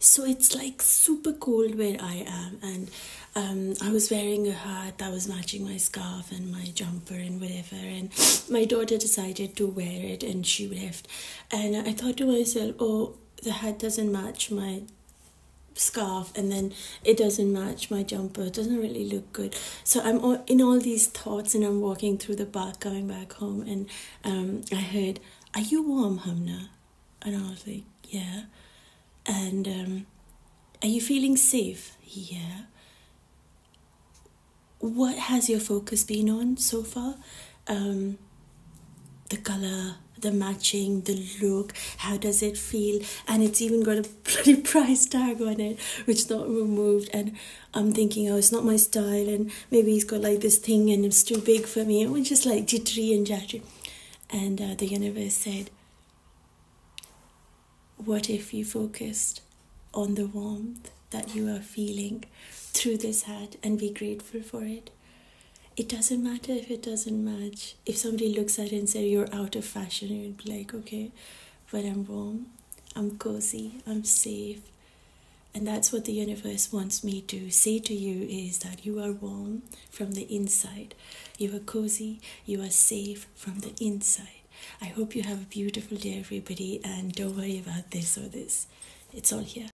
So it's like super cold where I am, and I was wearing a hat that was matching my scarf and my jumper and whatever, and my daughter decided to wear it and she left, and I thought to myself, oh, the hat doesn't match my scarf, and then it doesn't match my jumper, it doesn't really look good. So I'm all, in all these thoughts, and I'm walking through the park coming back home, and I heard, "Are you warm, Humna?" And I was like, "Yeah." And "Are you feeling safe?" "Yeah." "What has your focus been on so far? The color, the matching, the look, how does it feel?" And it's even got a bloody price tag on it, which is not removed. And I'm thinking, oh, it's not my style, and maybe he's got like this thing and it's too big for me. It was just like jittery and jattery. And the universe said, what if you focused on the warmth that you are feeling through this hat and be grateful for it? It doesn't matter if it doesn't match. If somebody looks at it and says, you're out of fashion, you'd be like, okay, but I'm warm, I'm cozy, I'm safe. And that's what the universe wants me to say to you, is that you are warm from the inside. You are cozy, you are safe from the inside. I hope you have a beautiful day, everybody, and don't worry about this or this. It's all here.